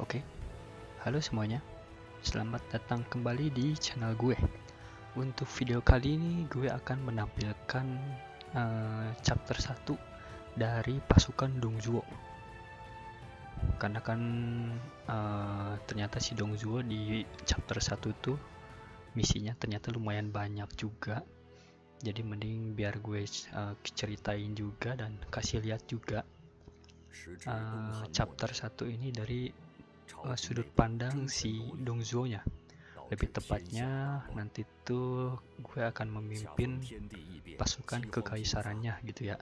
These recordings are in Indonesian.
Oke, halo semuanya, selamat datang kembali di channel gue. Untuk video kali ini gue akan menampilkan chapter 1 dari pasukan Dong Zhuo. Karena kan ternyata si Dong Zhuo di chapter 1 tuh misinya ternyata lumayan banyak juga. Jadi mending biar gue ceritain juga dan kasih lihat juga chapter 1 ini dari sudut pandang si Dong Zhuo nya. Lebih tepatnya nanti tuh gue akan memimpin pasukan kekaisarannya gitu ya.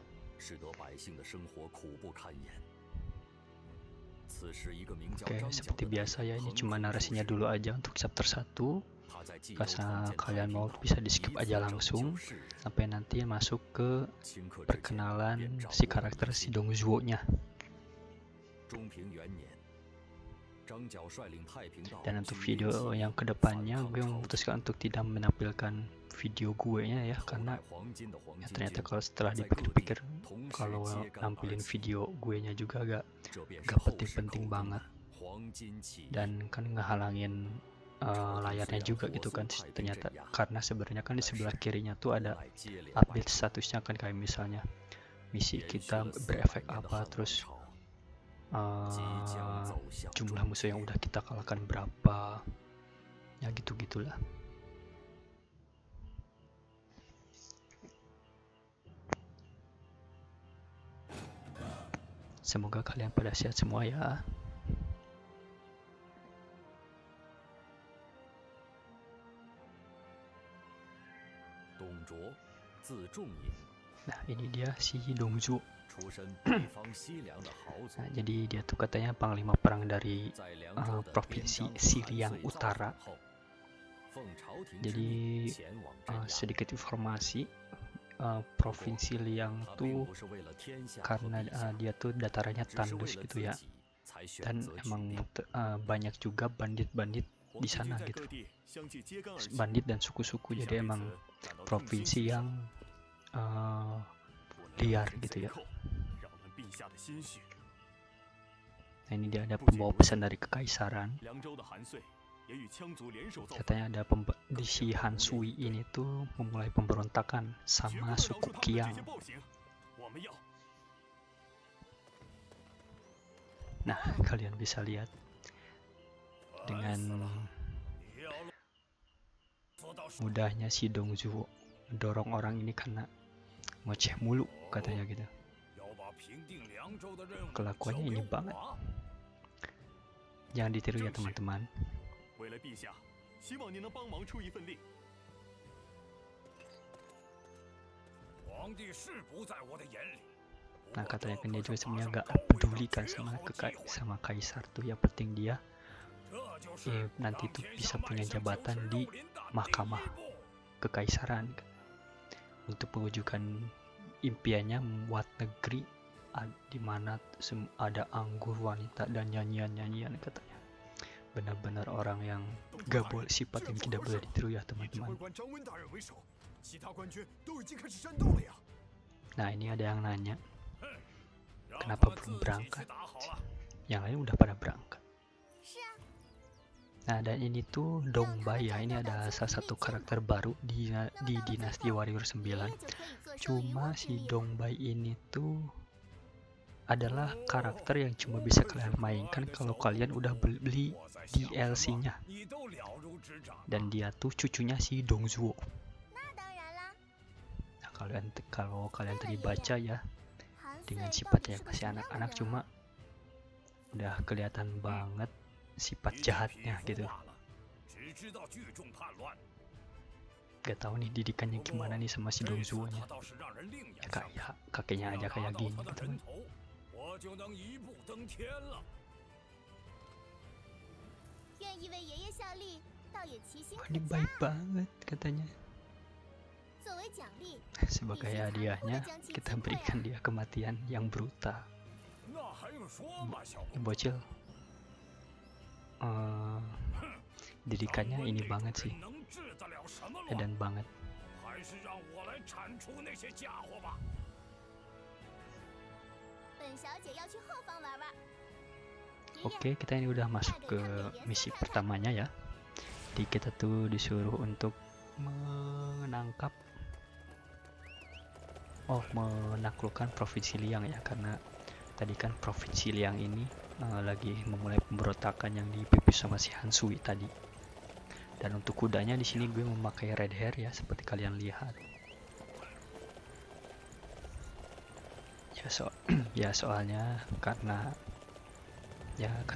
Oke, seperti biasa ya, ini cuma narasinya dulu aja untuk chapter 1. Karena kalian mau bisa di skip aja langsung sampai nanti masuk ke perkenalan si karakter si Dong Zhuo nya. Dan untuk video yang kedepannya gue memutuskan untuk tidak menampilkan video gue nya ya, karena ya ternyata kalau setelah dipikir-pikir kalau nampilin video gue nya juga gak penting-penting banget, dan kan ngehalangin layarnya juga gitu kan ternyata, karena sebenarnya kan di sebelah kirinya tuh ada update statusnya kan, kayak misalnya misi kita berefek apa, terus jumlah musuh yang udah kita kalahkan berapa, ya gitu-gitulah. Semoga kalian pada sehat semua ya. Nah, ini dia si Dong Zhuo. Nah, jadi dia tuh katanya panglima perang dari provinsi Liang Utara. Jadi sedikit informasi, provinsi Liang tuh karena dia tuh datarannya tandus gitu ya, dan emang banyak juga bandit-bandit di sana gitu, bandit dan suku-suku. Jadi emang provinsi yang liar gitu ya. Nah, ini dia ada pembawa pesan dari kekaisaran. Katanya ada di si Han Sui ini tuh memulai pemberontakan sama suku Qiang. Nah, kalian bisa lihat dengan mudahnya si Dong Zhuo mendorong orang ini karena ngoceh mulu katanya gitu. Kelakuannya ini banget. Jangan ditiru ya teman-teman. Nah, katanya kan dia juga sebenarnya gak peduli kan sama kaisar tuh, yang penting dia nanti tuh bisa punya jabatan di mahkamah kekaisaran untuk mewujudkan impiannya membuat negeri di mana ada anggur, wanita, dan nyanyian-nyanyian katanya. Benar-benar orang yang gak boleh, sifat yang tidak boleh ditiru ya teman-teman. Nah, ini ada yang nanya kenapa belum berangkat, yang lain udah pada berangkat. Nah, dan ini tuh Dong Bai ya, ini ada salah satu karakter baru di Dynasty Warriors 9. Cuma si Dong Bai ini tuh adalah karakter yang cuma bisa kalian mainkan kalau kalian udah beli DLC-nya. Dan dia tuh cucunya si Dong Zhuo. Nah, kalau kalian tadi baca ya, dengan sifatnya masih anak-anak cuma udah kelihatan banget sifat jahatnya gitu. Gak tau nih didikannya gimana nih sama si Dong Zhuo nya ya, kayak kakeknya aja kayak gini gitu. Ini baik banget katanya. Sebagai hadiahnya kita berikan dia kematian yang brutal. Ini bocil didikannya ini banget sih, edan banget. Oke, kita ini udah masuk ke misi pertamanya ya. Jadi kita tuh disuruh untuk menangkap, menaklukkan Provinsi Liang ya, karena tadi kan Provinsi Liang ini lagi memulai pemberontakan yang dipimpin sama si Han Sui tadi. Dan untuk kudanya di sini gue memakai Red Hare ya, seperti kalian lihat. Ya, soalnya karena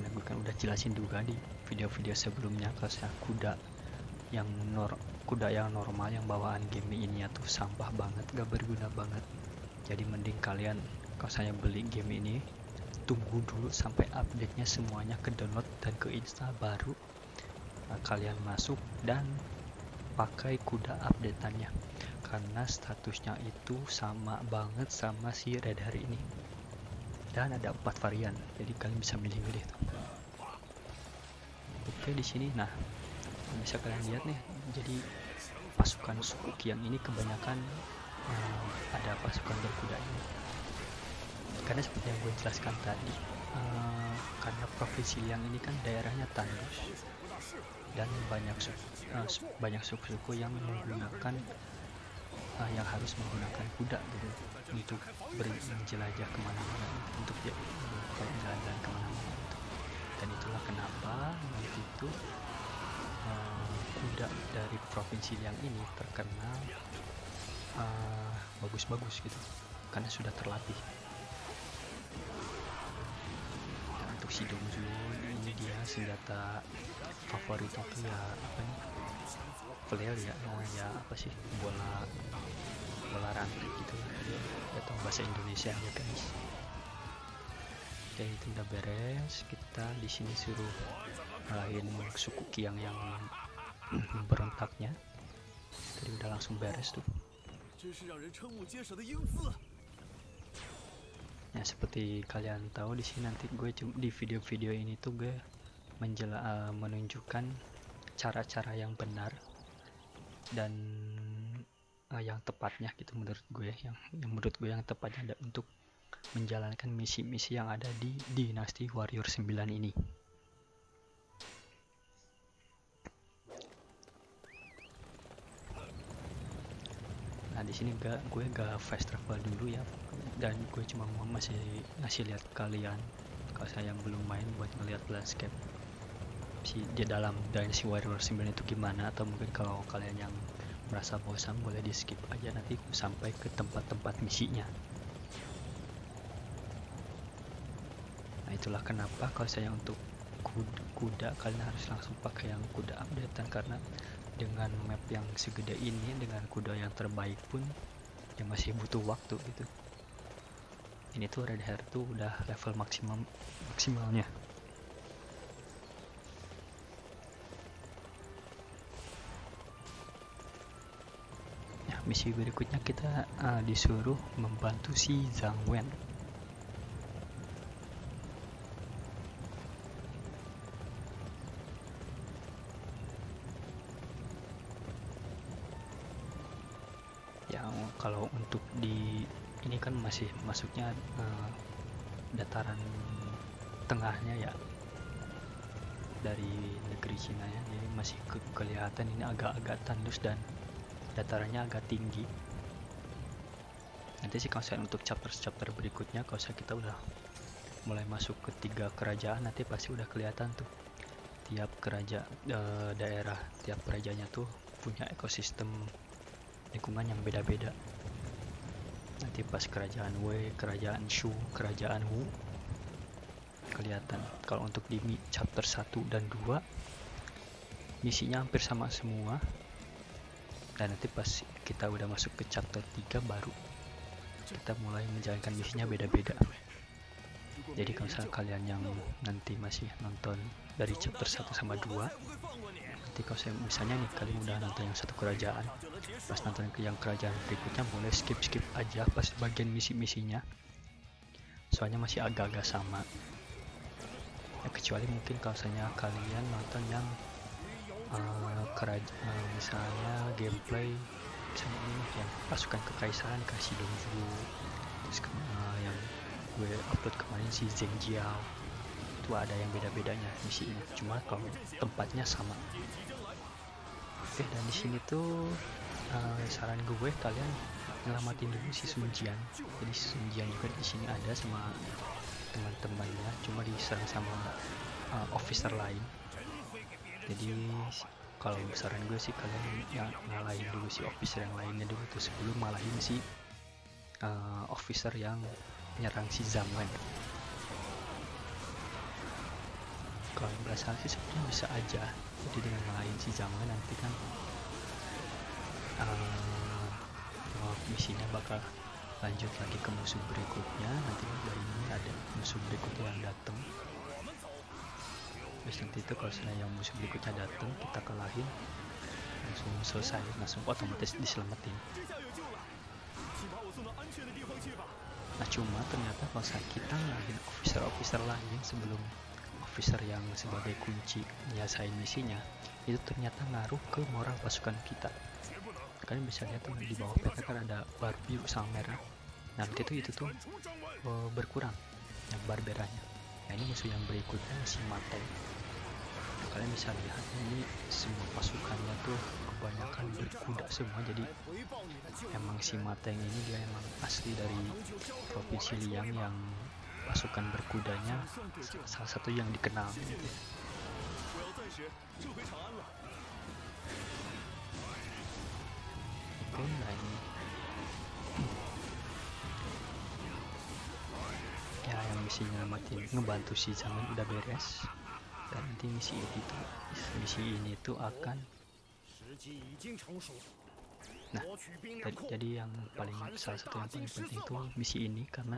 gue kan udah jelasin juga di video-video sebelumnya, kalau kuda yang normal yang bawaan game ini ya tuh sampah banget, gak berguna banget. Jadi mending kalian kalau saya beli game ini, tunggu dulu sampai update-nya semuanya ke download dan ke install, baru kalian masuk dan pakai kuda updateannya, karena statusnya itu sama banget sama si Red Hare ini, dan ada 4 varian, jadi kalian bisa milih-milih tuh. Oke, di sini nah bisa kalian lihat nih, jadi pasukan suku Qiang ini kebanyakan ada pasukan berkuda ini, karena seperti yang gue jelaskan tadi, karena Provinsi Liang ini kan daerahnya tandus dan banyak suku-suku yang menggunakan yang harus menggunakan kuda gitu untuk menjelajah kemana-mana, untuk jalan-jalan kemana-mana gitu. Dan itulah kenapa nanti itu kuda dari Provinsi Liang ini terkenal bagus-bagus gitu, karena sudah terlatih. Dan untuk si Dong Zhuo ini dia senjata favoritnya tuh ya apa nih? Flare ya, bola rantai gitu atau bahasa Indonesia ya guys. Oke, itu udah beres. Kita di sini suruh ngalahin suku Qiang yang berontaknya. Tadi udah langsung beres tuh. Nah, seperti kalian tahu di sini nanti gue di video-video ini tuh gue menunjukkan cara-cara yang benar dan yang tepatnya gitu menurut gue, yang tepatnya ada untuk menjalankan misi-misi yang ada di Dynasty Warriors 9 ini. Nah, di sini gue gak fast travel dulu ya, dan gue cuma mau masih ngasih lihat kalian kalau saya belum main buat ngelihat landscape di dalam Dynasty Warriors 9 itu gimana, atau mungkin kalau kalian yang merasa bosan boleh di skip aja nanti sampai ke tempat-tempat misinya. Nah, itulah kenapa kalau saya untuk kuda kalian harus langsung pakai yang kuda updatean, karena dengan map yang segede ini dengan kuda yang terbaik pun ya masih butuh waktu gitu. Ini tuh Red Hare tuh udah level maksimalnya. Misi berikutnya kita disuruh membantu si Zhang Wen. Ya, kalau untuk di ini kan masih masuknya dataran tengahnya ya dari negeri Cina ya, jadi masih kelihatan ini agak-agak tandus dan datarannya agak tinggi. Nanti sih kalau saya untuk chapter-chapter berikutnya, kalau saya kita udah mulai masuk ke 3 kerajaan, nanti pasti udah kelihatan tuh tiap kerajaan daerah, tiap kerajaannya tuh punya ekosistem lingkungan yang beda-beda. Nanti pas kerajaan Wei, kerajaan Shu, kerajaan Wu kelihatan. Kalau untuk di chapter 1 dan 2 misinya hampir sama semua. Dan nanti pas kita udah masuk ke chapter 3 baru kita mulai menjalankan misinya beda-beda. Jadi kalau misalnya kalian yang nanti masih nonton dari chapter 1 sama 2, nanti kalau misalnya nih kalian udah nonton yang satu kerajaan, pas nonton yang kerajaan berikutnya boleh skip-skip aja pas bagian misi-misinya, soalnya masih agak-agak sama ya, kecuali mungkin kalau misalnya kalian nonton yang misalnya gameplay misalnya ini yang pasukan kekaisaran kasih Dong Zhuo, terus yang gue upload kemarin si Zhang Jiao, itu ada yang beda-bedanya misi ini, cuma kalau tempatnya sama. Oke, dan di sini tuh saran gue kalian nyelamatin dulu si Sun Jian. Jadi Sun Jian juga di sini ada sama teman-temannya, cuma diserang sama officer lain. Jadi kalau saran gue sih kalian ya ngalahin dulu si officer yang lainnya dulu tuh sebelum malahin si officer yang menyerang si Zhang Wen. Kalau yang berasal sih sebenarnya bisa aja, jadi dengan ngalahin si Zhang Wen nanti kan misinya bakal lanjut lagi ke musuh berikutnya. Nanti dari ini ada musuh berikutnya yang datang, terus nanti itu kalau yang musuh berikutnya datang kita kalahin langsung selesai, langsung otomatis diselamatin. Nah cuma ternyata kalau kita ngalahin officer-officer lain sebelum officer yang sebagai kunci nyelesain misinya, itu ternyata ngaruh ke moral pasukan kita. Kalian bisa lihat tuh di bawah peta kan ada bar biru sama merah, nah itu tuh berkurang yang bar merahnya. Nah ini musuh yang berikutnya si Ma Teng. Nah, kalian bisa lihat ini semua pasukannya tuh kebanyakan berkuda semua, jadi emang si Ma Teng ini dia emang asli dari Provinsi Liang yang pasukan berkudanya salah satu yang dikenal gitu. Oke, nah ini ya yang misinya matiin ngebantu si Zhang Wen udah beres, dan nanti misi ini tuh akan nah jadi yang paling salah satu yang paling penting tuh misi ini, karena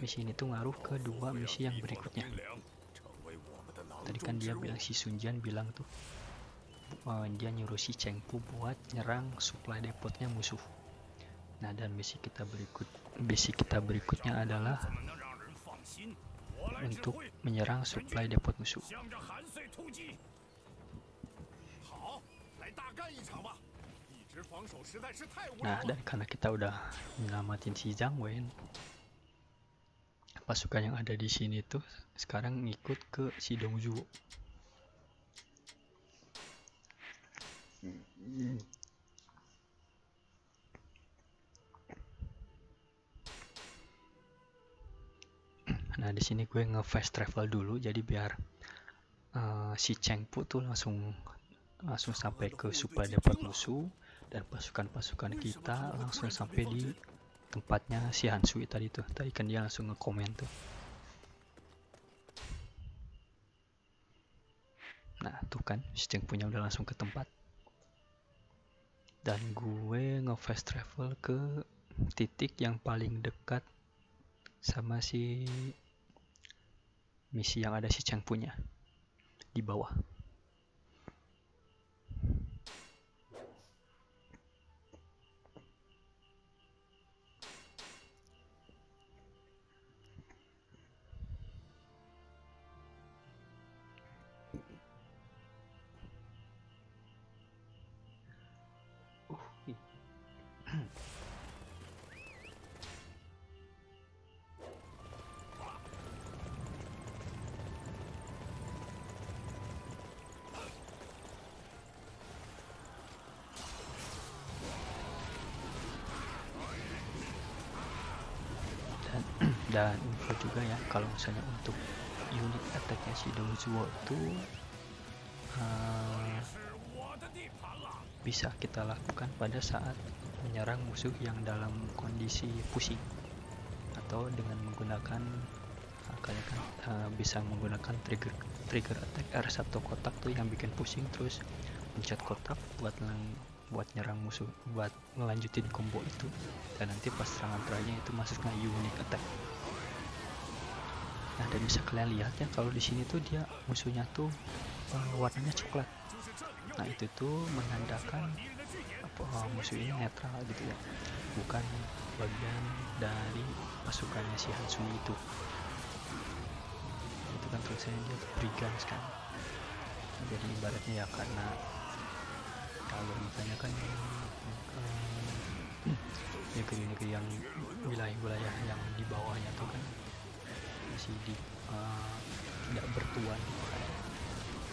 misi ini tuh ngaruh ke dua misi yang berikutnya. Tadi kan dia bilang si Sun Jian bilang tuh dia nyuruh si Cheng Pu buat nyerang supply depotnya musuh. Nah dan misi kita berikutnya adalah untuk menyerang supply depot musuh. Nah dan karena kita udah nyelamatin si Zhang Wen, pasukan yang ada di sini tuh sekarang ngikut ke si Dong Zhuo. Nah di sini gue nge-fast travel dulu, jadi biar si Cheng Pu tuh langsung sampai ke supply depot musuh, dan pasukan-pasukan kita langsung sampai di tempatnya si Han Sui tadi tuh. Tadi kan dia langsung ngekomen tuh. Nah tuh kan si Cheng Pu-nya udah langsung ke tempat, dan gue nge-fast travel ke titik yang paling dekat sama si misi yang ada si Cheng Pu-nya di bawah. Dan info juga ya, kalau misalnya untuk unit attack-nya si Dong Zhuo itu bisa kita lakukan pada saat menyerang musuh yang dalam kondisi pusing, atau dengan menggunakan bisa menggunakan trigger attack R1 kotak tuh yang bikin pusing, terus pencet kotak buat nyerang musuh, buat ngelanjutin combo itu, dan nanti pas serangan terakhirnya itu masuknya unique attack. Nah dan bisa kalian lihat ya kalau di sini tuh dia musuhnya tuh warnanya coklat. Nah itu tuh menandakan musuh ini netral gitu ya, bukan bagian dari pasukannya si Han Sui itu. Itu kan tulisannya dia brigands kan, jadi ibaratnya ya karena kalau misalnya kan negeri-negeri yang wilayah-wilayah yang di bawahnya tuh kan masih di tidak bertuan,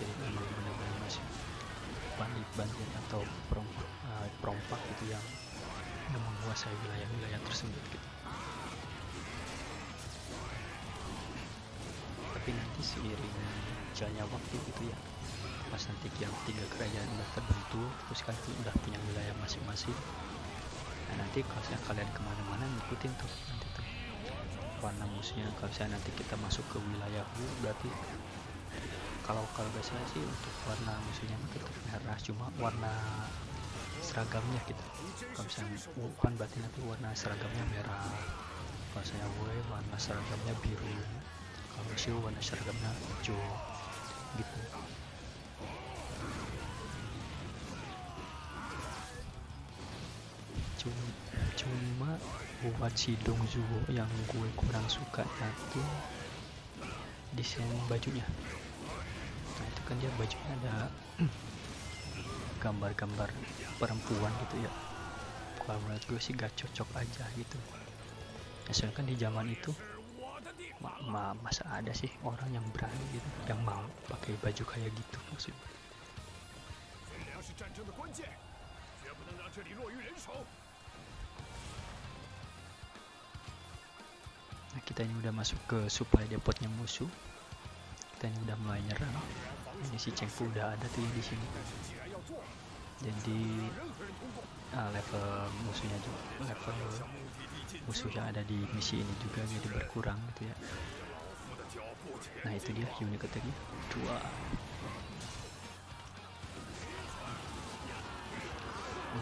jadi memang benar-benar masih bandit-bandit atau perompak gitu yang menguasai wilayah-wilayah tersebut gitu. Tapi nanti seiring jalannya waktu gitu ya, pas nanti yang tiga kerajaan udah terbentuk, terus kalian udah punya wilayah masing-masing, nah nanti kalau saya kalian kemana-mana ngikutin tuh nanti tuh warna musuhnya. Kalau saya nanti kita masuk ke wilayah Wu, berarti kalau biasanya sih untuk warna musuhnya kita merah, cuma warna seragamnya kita gitu. Kalau misalnya Wu kan berarti nanti warna seragamnya merah, kalau saya Wei warna seragamnya biru, kalau musuh warna seragamnya hijau gitu. Cuma buat si Dong Zhuo yang gue kurang suka satu desain bajunya. Nah itu kan dia bajunya ada gambar-gambar perempuan gitu ya, kalau menurut gue sih gak cocok aja gitu. Soalnya kan di zaman itu masa ada sih orang yang berani gitu, yang mau pakai baju kayak gitu maksudnya. Nah kita ini udah masuk ke supply depotnya musuh, kita ini udah mulai nyerang. Ini si Cheng Pu udah ada tuh ya di sini. Jadi level musuh yang ada di misi ini juga jadi berkurang gitu ya. Nah itu dia unit attack-nya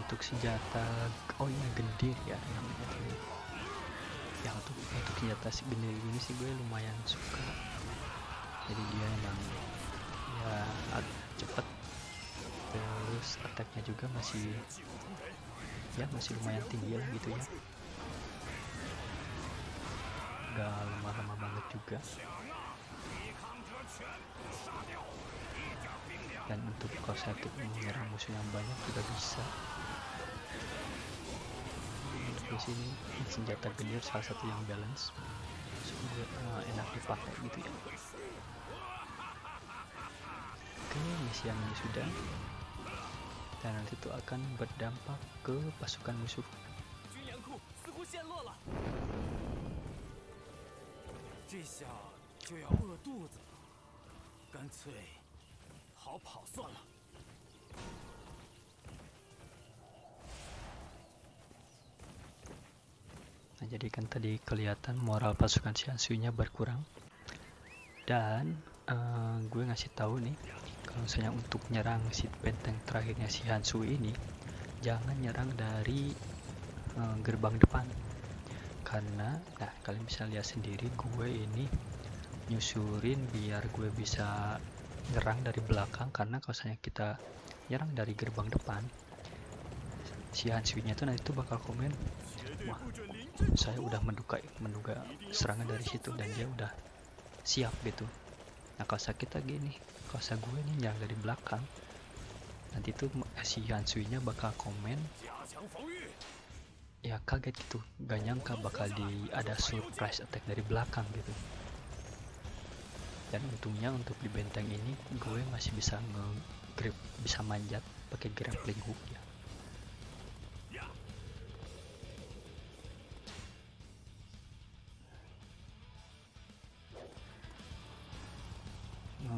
2. Untuk senjata, oh ini gendir ya namanya tuh. Yang untuk senjata si gendir ini sih gue lumayan suka, jadi dia emang ya cepet, terus attack-nya juga masih lumayan tinggi lah gitu ya, gak lama-lama banget juga. Dan untuk kalau sakit menyerang musuh yang banyak juga bisa. Di sini senjata gendir salah satu yang balance, sudah enak dipakai gitu ya. Oke, misi yang ini sudah, dan nanti itu akan berdampak ke pasukan musuh. Nah, jadi kan tadi kelihatan moral pasukan Han Sui-nya berkurang, dan gue ngasih tahu nih kalau misalnya untuk nyerang si benteng terakhirnya si Han Sui ini, jangan nyerang dari gerbang depan, karena nah kalian bisa lihat sendiri gue ini nyusurin biar gue bisa nyerang dari belakang, karena kalau misalnya kita nyerang dari gerbang depan, si Han Sui-nya tuh nanti tuh bakal komen, wah saya udah menduga serangan dari situ, dan dia udah siap gitu. Nah kalau kita gini, kalau gue nih nyerang dari belakang, nanti tuh si Yuan Shao nya bakal komen ya kaget gitu, gak nyangka bakal ada surprise attack dari belakang gitu. Dan untungnya untuk di benteng ini gue masih bisa nge-grip, bisa manjat pakai grappling hook ya.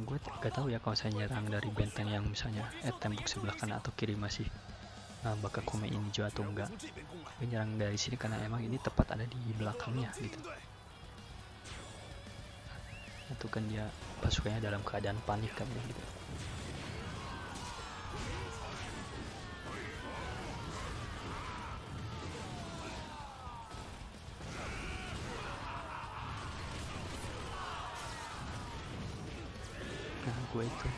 Gue gak tahu ya kalau saya nyerang dari benteng yang misalnya tembok sebelah kanan atau kiri masih bakal komen ini hijau atau enggak. Gue nyerang dari sini karena emang ini tepat ada di belakangnya gitu. Itu kan dia pasukannya dalam keadaan panik kan gitu. Gue itu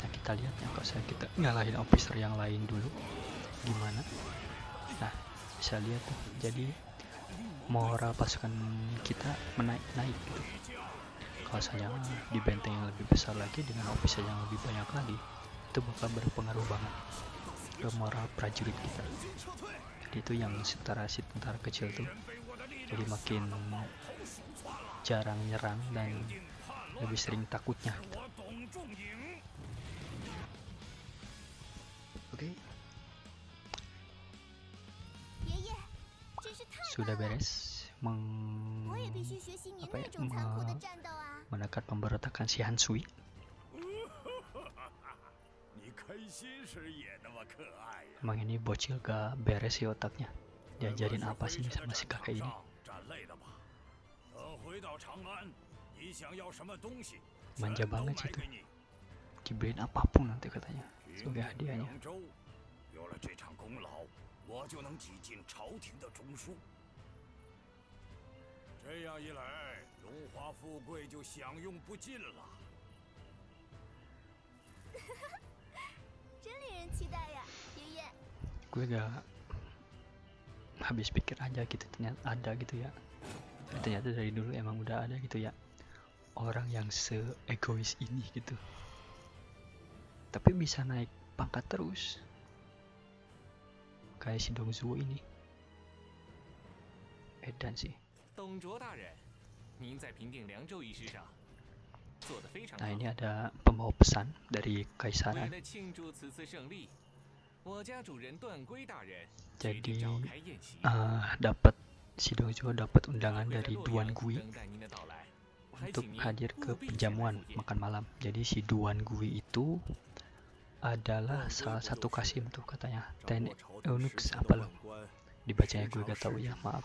nah kita lihat ya kalau saya kita ngalahin officer yang lain dulu gimana. Nah bisa lihat tuh, jadi moral pasukan kita menaik gitu. Kalau saya di benteng yang lebih besar lagi dengan officer yang lebih banyak lagi, itu bakal berpengaruh banget ke moral prajurit kita. Jadi itu yang setara si tentara kecil tuh jadi makin jarang nyerang dan lebih sering takutnya gitu. Oke. Sudah beres menekan pemberontakan si Han Sui. Emang ini bocil gak beres sih otaknya. Diajarin apa sih sama si kakek ini? Manja banget sih tuh. Dibeliin apapun nanti katanya sebagai hadiahnya. Gue gak habis pikir aja gitu, ternyata ada gitu ya. Ternyata dari dulu emang udah ada gitu ya, orang yang se-egois ini gitu. Tapi bisa naik pangkat terus kayak si Dong Zhuo ini. Edan sih. Nah ini ada pembawa pesan dari kaisaran. Jadi dapat si Dong Zhuo dapat undangan dari Duan Gui untuk hadir ke penjamuan makan malam. Jadi si Duan Gui itu adalah salah satu kasim tuh katanya, teknik eunuks apa loh dibacanya gue gak tahu ya, maaf.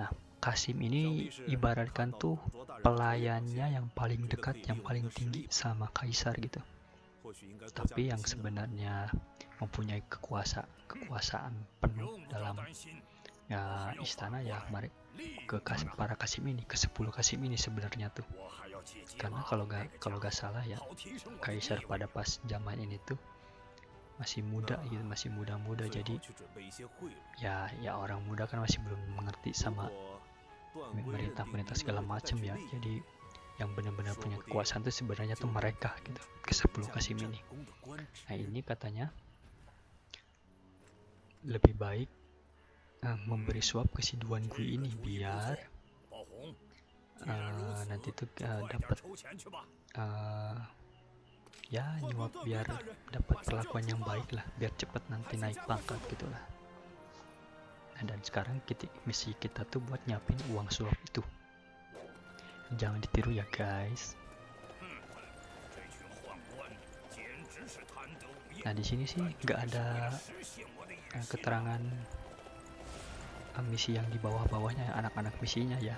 Nah kasim ini ibaratkan tuh pelayannya yang paling dekat, yang paling tinggi sama kaisar gitu, tapi yang sebenarnya mempunyai kekuasaan penuh dalam ya istana ya. Ke para kasim ini, ke 10 kasim ini sebenarnya tuh, karena kalau gak salah ya kaisar pada pas zaman ini tuh masih muda gitu, masih muda-muda. Jadi ya orang muda kan masih belum mengerti sama pemerintah segala macam ya. Jadi yang benar-benar punya kekuasaan tuh sebenarnya tuh mereka gitu, ke 10 kasim ini. Nah ini katanya lebih baik memberi suap ke si Duan Gui ini biar nanti tuh dapat ya nyuap biar dapat perlakuan yang baik lah, biar cepat nanti naik pangkat gitulah. Nah, dan sekarang misi kita tuh buat nyiapin uang suap itu. Jangan ditiru ya guys. Nah di sini sih nggak ada keterangan misi yang di bawah-bawahnya, anak-anak misinya ya.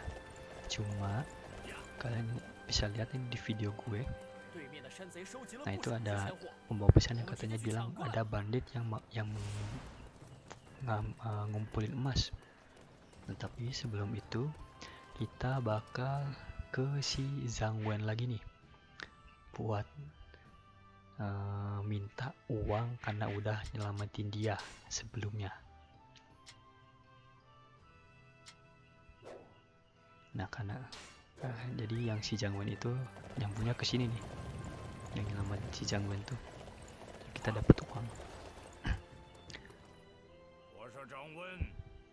Cuma kalian bisa lihat ini di video gue. Nah itu ada pembawa pesan yang katanya bilang ada bandit yang ngumpulin emas. Tetapi sebelum itu kita bakal ke si Zhang Wen lagi nih buat minta uang karena udah nyelamatin dia sebelumnya. Nah karena jadi yang si Zhang Wen itu yang punya kesini nih, yang nyelamatin si Zhang Wen tuh, kita dapat uang.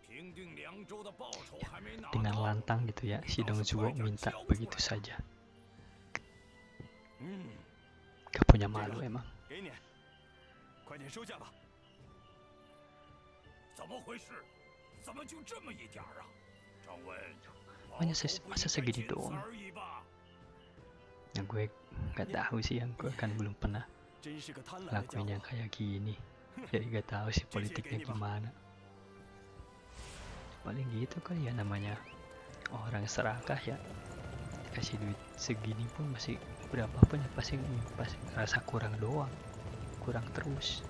Ya, dengan lantang gitu ya si Dong Zhuo minta begitu saja. Gak punya malu emang. Masa segini doang? Yang gue gak tahu sih, yang gue kan belum pernah lakuin yang kayak gini, jadi gak tahu sih politiknya gimana. Paling gitu kan ya, namanya orang serakah ya, dikasih duit segini pun masih berapapun ya pasti ngerasa kurang doang, kurang terus.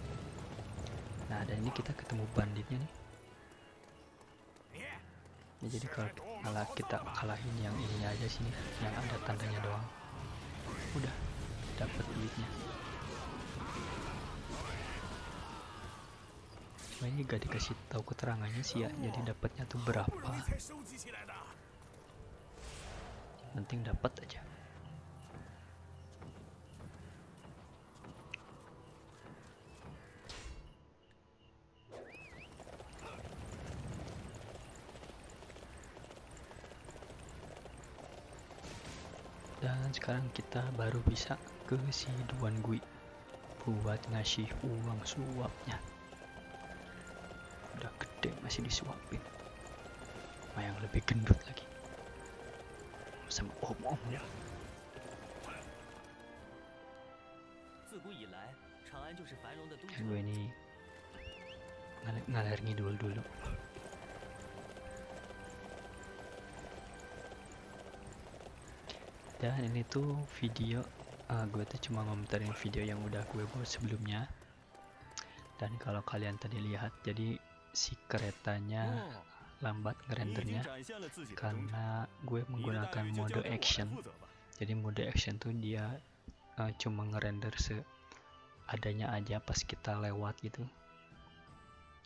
Nah dan ini kita ketemu banditnya nih. Ya, jadi kalau kita kalahin yang ininya aja sini, yang ada tandanya doang, udah dapat duitnya. Cuma ini gak dikasih tahu keterangannya sih ya, jadi dapatnya tuh berapa. Penting dapat aja. Dan sekarang kita baru bisa ke si Duan Gui buat ngasih uang suapnya. Udah gede masih disuapin sama yang lebih gendut lagi, sama om-omnya. Gue ini ngalir ngidul dulu. Dan ini tuh video gue tuh cuma ngomentarin video yang udah gue buat sebelumnya. Dan kalau kalian tadi lihat, jadi si keretanya lambat ngerendernya karena gue menggunakan mode action. Jadi mode action tuh dia cuma ngerender seadanya aja pas kita lewat gitu.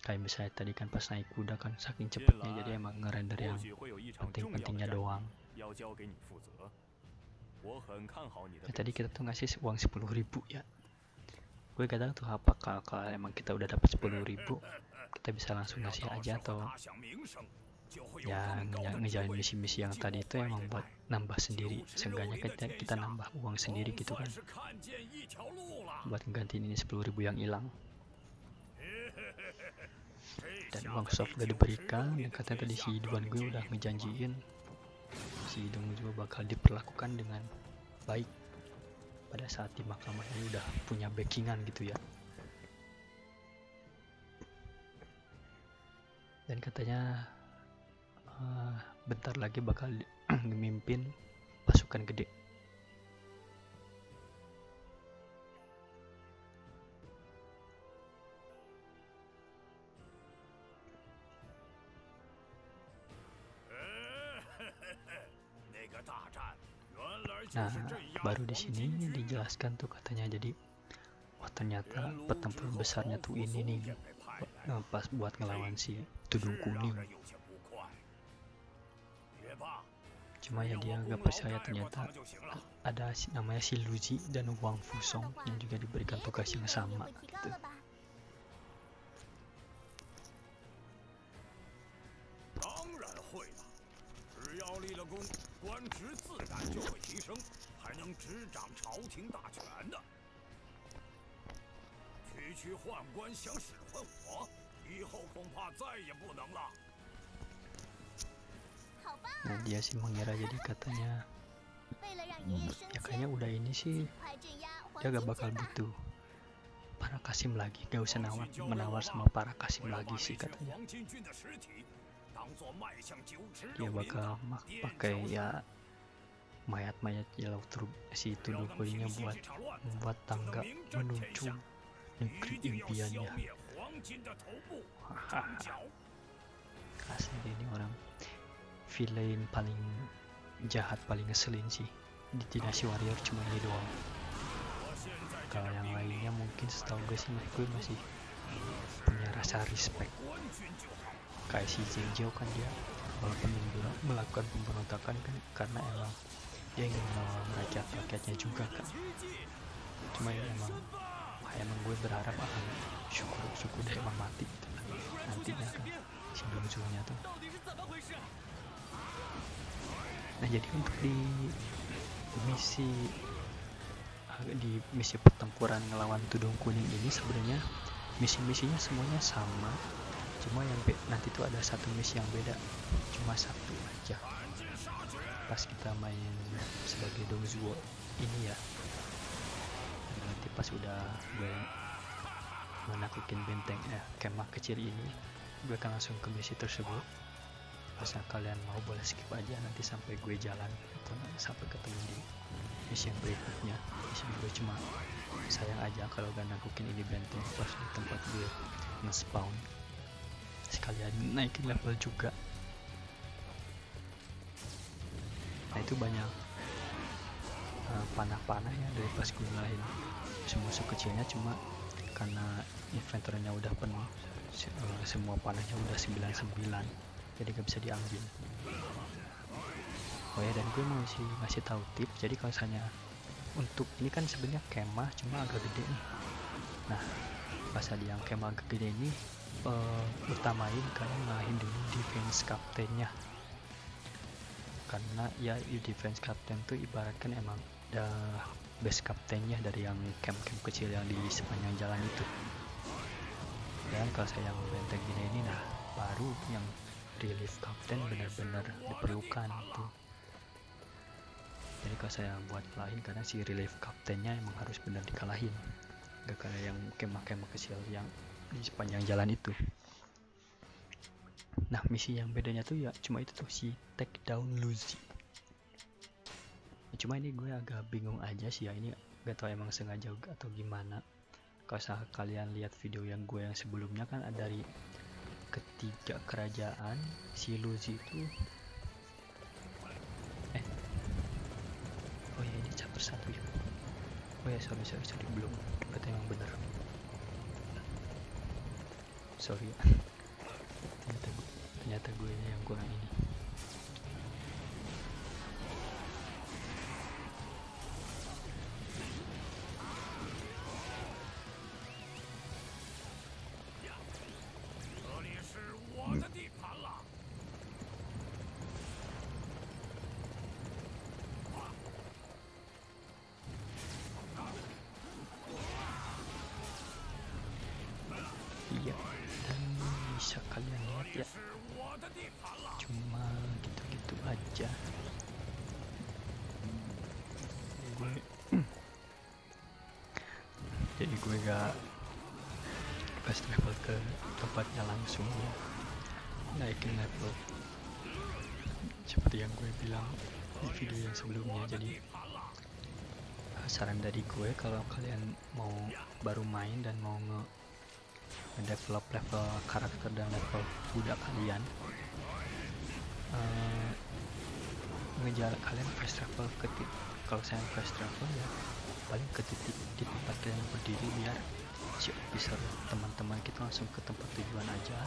Kayak misalnya tadi kan pas naik kuda kan saking cepetnya, jadi emang ngerender yang penting-pentingnya doang. Nah, tadi kita tuh ngasih uang 10.000 ya. Gue kadang tuh apakah kalau emang kita udah dapat 10.000 kita bisa langsung ngasih aja atau ya ngejalan misi-misi yang tadi itu emang buat nambah sendiri. Seenggaknya kita nambah uang sendiri gitu kan, buat nggantiin ini 10.000 yang hilang. Dan uang soft udah diberikan, dan katanya tadi si Duan gue udah ngejanjiin si Dong Zhuo bakal diperlakukan dengan baik pada saat di mahkamahnya udah punya backingan gitu ya. Dan katanya bentar lagi bakal memimpin pasukan gede. Nah, baru di sini dijelaskan tuh katanya, jadi wah ternyata pertempuran besarnya tuh ini nih pas buat ngelawan si Tudung Kuning. Cuma ya dia nggak percaya, ternyata ada namanya si Lu Zhi dan Wang Fusong yang juga diberikan tugas yang sama gitu. Nah dia sih mengira, jadi katanya ya kayaknya udah ini sih dia gak bakal butuh para kasim lagi, gak usah menawar sama para kasim lagi sih katanya. Dia bakal pakai ya mayat-mayat jelau si Tudung Kuningnya buat membuat tangga menuju negeri impiannya. Asli ini orang villain paling jahat, paling ngeselin sih di Dynasty Warriors, cuma ini doang. Kalau yang lainnya mungkin setahu gue sih gue masih punya rasa respect. Kayak si Zhang Jiao kan dia walaupun melakukan pemberontakan kan karena emang dia ingin melawan rakyat-rakyatnya juga kan. Cuma ya emang gue berharap akan syukur-syukur dia emang mati gitu kan. Nantinya kan si Dong Zhuo-nya tuh. Nah jadi untuk di misi pertempuran ngelawan Tudung Kuning ini sebenarnya misi-misinya semuanya sama, cuma yang nanti tuh ada satu misi yang beda, cuma satu aja pas kita main sebagai Dong Zhuo ini ya. Nanti pas udah gue menaklukin benteng kemah kecil ini, gue akan langsung ke misi tersebut. Asal kalian mau boleh skip aja nanti sampai gue jalan atau sampai ketemu di misi yang berikutnya. Misi gue cuma sayang aja kalau gak nakukin ini benteng pas di tempat gue nge-spawn. Sekalian naikin level juga. Nah itu banyak panah-panah ya dari pas gue ngelain musuh kecilnya, cuma karena inventornya udah penuh semua panahnya udah 99, jadi gak bisa diambil. Oh ya, dan gue mau ngasih tahu tips. Jadi kalau misalnya untuk ini kan sebenarnya kemah cuma agak gede nih. Nah pas ada yang kemah agak gede ini utamain kalian ngalahin dulu defense kaptennya. karena ya defense captain tuh ibaratkan emang ada base captainnya dari yang camp-camp kecil yang di sepanjang jalan itu. Dan kalau saya membentengin ini, nah baru yang relief captain benar-benar diperlukan tuh. Jadi kalau saya buat lain karena si relief captainnya emang harus benar dikalahin, gak kayak yang kemah-kemah kecil yang di sepanjang jalan itu. Nah misi yang bedanya tuh ya cuma itu tuh, si take down Lu Zhi. Cuma ini gue agak bingung aja sih ya, ini gak tau emang sengaja atau gimana. Kalau kalian lihat video yang gue yang sebelumnya kan ada dari ketiga kerajaan si Lu Zhi itu. Oh ya ini chapter 1 ya. Oh ya sorry belum. Berarti emang bener. Sorry ya. Ternyata gue yang kurang ini. Iya, dan bisa kalian lihat ya, cuma gitu-gitu aja. Jadi gue gak fast travel ke tempatnya langsung ya, naikin level seperti yang gue bilang di video yang sebelumnya. Jadi saran dari gue kalau kalian mau baru main dan mau nge-develop level karakter dan level budak kalian, kalian fast travel ke titik, kalau saya fast travel ya paling ke titik di tempat kalian berdiri biar si officer teman-teman kita langsung ke tempat tujuan aja.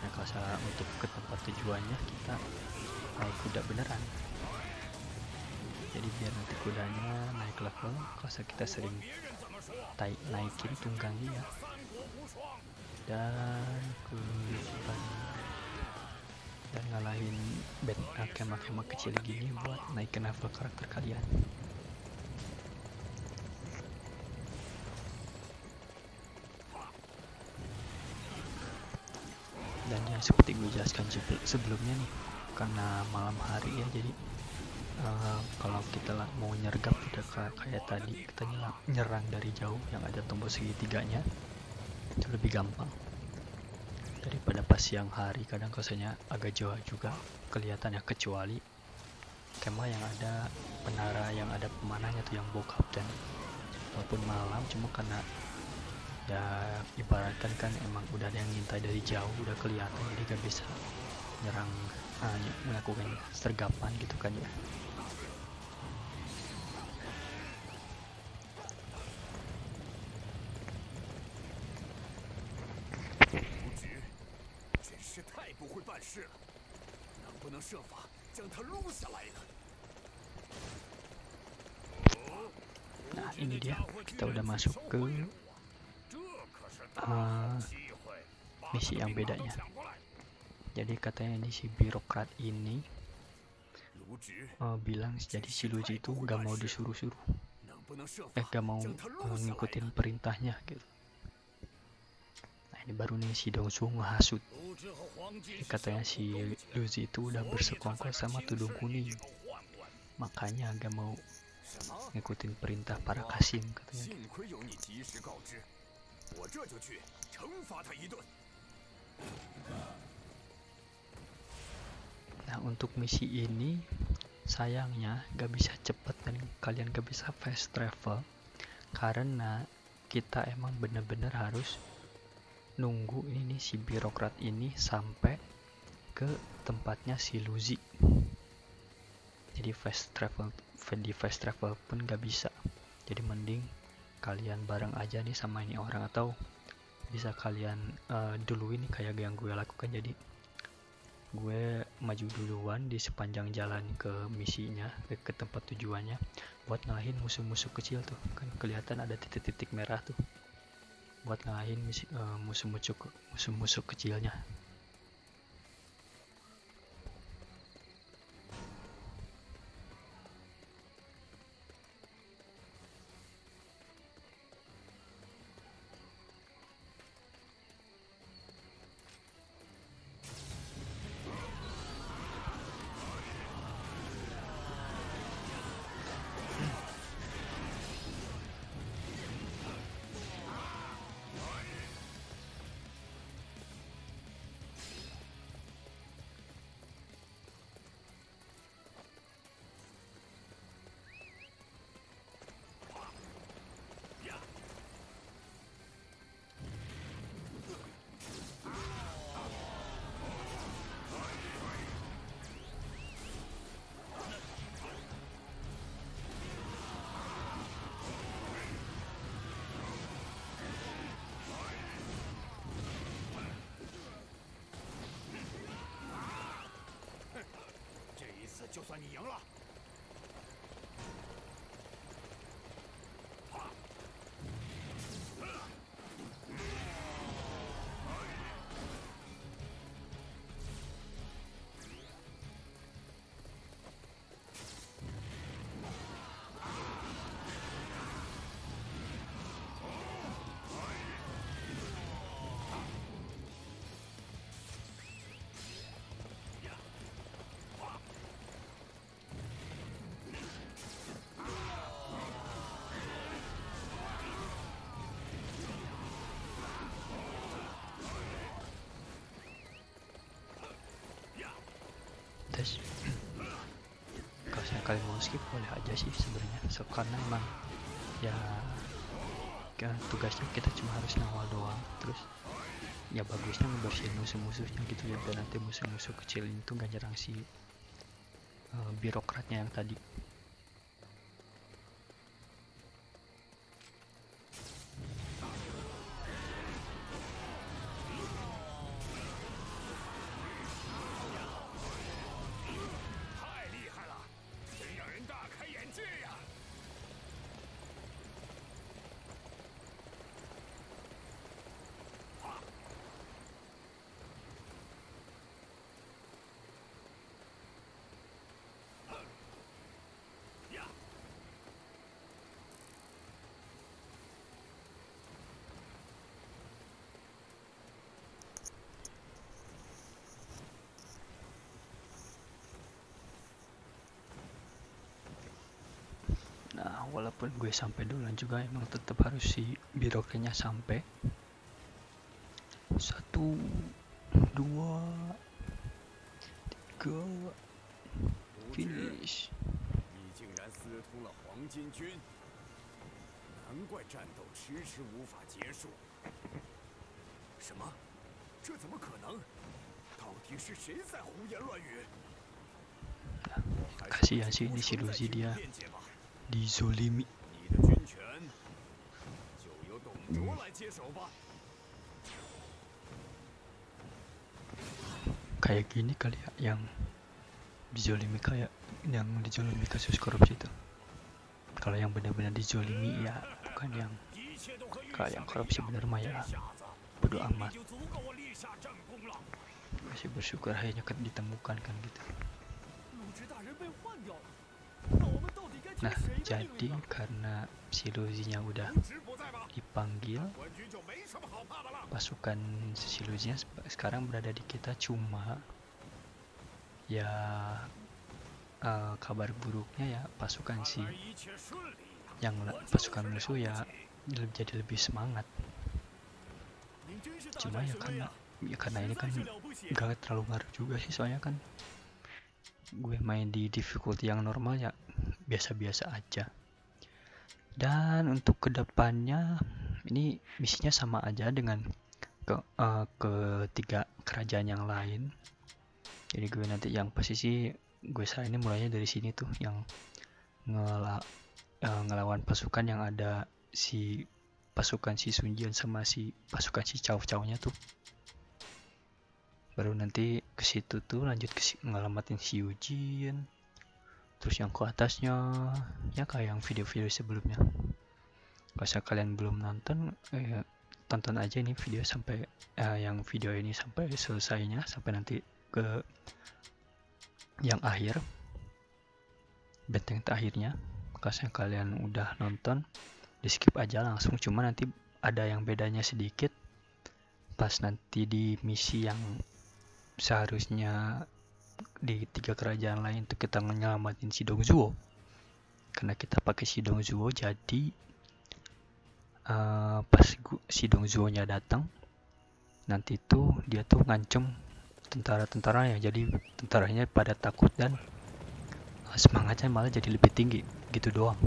Nah kalau saya untuk ke tempat tujuannya kita kuda beneran, jadi biar nanti kudanya naik level. Kalau kita sering naikin tunggangnya ya. Dan ngalahin kemah-kemah kecil gini buat naikin level karakter kalian. Dan yang seperti gue jelaskan sebelumnya nih, karena malam hari ya, jadi kalau kita mau nyergap udah kayak tadi kita nyerang dari jauh yang ada tombol segitiganya itu lebih gampang daripada pas siang hari. Kadang kesannya agak jauh juga kelihatannya, kecuali kemah yang ada penara yang ada pemanahnya tuh yang bow captain, walaupun malam. Cuma karena ya ibaratkan kan emang udah ada yang ngintai dari jauh, udah kelihatan, jadi gak bisa nyerang, melakukan sergapan gitu kan ya. Nah ini dia, kita udah masuk ke misi yang bedanya. Jadi katanya ini si birokrat ini bilang jadi si Lu Zhi itu gak mau disuruh-suruh, gak mau ngikutin perintahnya gitu. Nah ini baru nih si Dong Zhuo ngehasut. Katanya si Lu Zhi itu udah bersekongkol sama Tudung Kuning, makanya gak mau ngikutin perintah para kasim katanya. Nah untuk misi ini sayangnya gak bisa cepet dan kalian gak bisa fast travel, karena kita emang bener-bener harus nunggu ini si birokrat ini sampai ke tempatnya si Lu Zhi. Jadi fast travel pun gak bisa. Jadi mending kalian bareng aja nih sama ini orang, atau bisa kalian dulu ini kayak yang gue lakukan. Jadi gue maju duluan di sepanjang jalan ke misinya, ke tempat tujuannya, buat ngalahin musuh-musuh kecil tuh kan, kelihatan ada titik-titik merah tuh buat ngalahin musuh-musuh kecilnya. Kalau saya kali mau skip boleh aja sih sebenarnya, so, karena emang ya kan tugasnya kita cuma harus ngawal doang, terus ya bagusnya membersihin musuh-musuhnya gitu ya, dan nanti musuh-musuh kecil itu gak nyerang si birokratnya yang tadi. Nah, walaupun gue sampai duluan juga emang tetap harus si birokratnya sampai. 1, 2, 3, finish. Kasihan sih ini si Lu Zhi, dia dizolimi. Kayak gini kali ya, yang dizolimi, kayak yang dizolimi kasus korupsi itu. Kalau yang benar-benar dizolimi ya, bukan yang kayak yang korupsi benar mah ya bodo amat. Masih bersyukur akhirnya ditemukan kan gitu. Nah, jadi karena si Lu Zhi-nya udah dipanggil, pasukan si Lu Zhi-nya sekarang berada di kita, cuma ya kabar buruknya ya pasukan si yang pasukan musuh ya jadi lebih semangat. Cuma ya karena ini kan gak terlalu ngaruh juga sih, soalnya kan gue main di difficulty yang normal ya, biasa-biasa aja. Dan untuk kedepannya ini misinya sama aja dengan ketiga kerajaan yang lain. Jadi gue nanti yang pasti sih gue saranin mulainya dari sini tuh, yang ngelawan pasukan yang ada si pasukan si Sun Jian sama si pasukan si Cao Cao-nya tuh. Baru nanti ke situ tuh lanjut ke ngelamatin si He Jin. Terus yang ke atasnya ya kayak yang video-video sebelumnya. Kalau kalian belum nonton, tonton aja ini video sampai yang video ini sampai selesainya, sampai nanti ke yang akhir, benteng terakhirnya. Kalau kalian udah nonton, di skip aja langsung, cuma nanti ada yang bedanya sedikit pas nanti di misi yang seharusnya di tiga kerajaan lain itu kita menyelamatin si Dong Zhuo. Karena kita pakai si Dong Zhuo, jadi pas si Dong Zhuo-nya datang nanti tuh dia tuh ngancem tentara-tentara ya, jadi tentaranya pada takut dan semangatnya malah jadi lebih tinggi gitu doang.